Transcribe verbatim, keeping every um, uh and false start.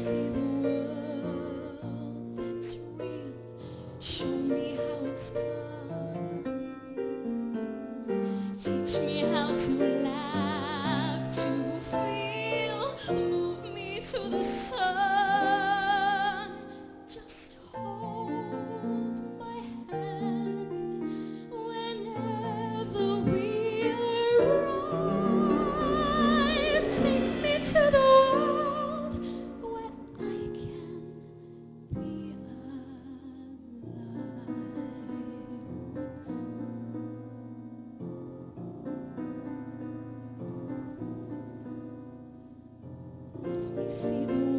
see the world that's real. Show me how it's done. Teach me how to laugh, to feel. Move me to the sun. Just hold my hand whenever we arrive. Take me to the see the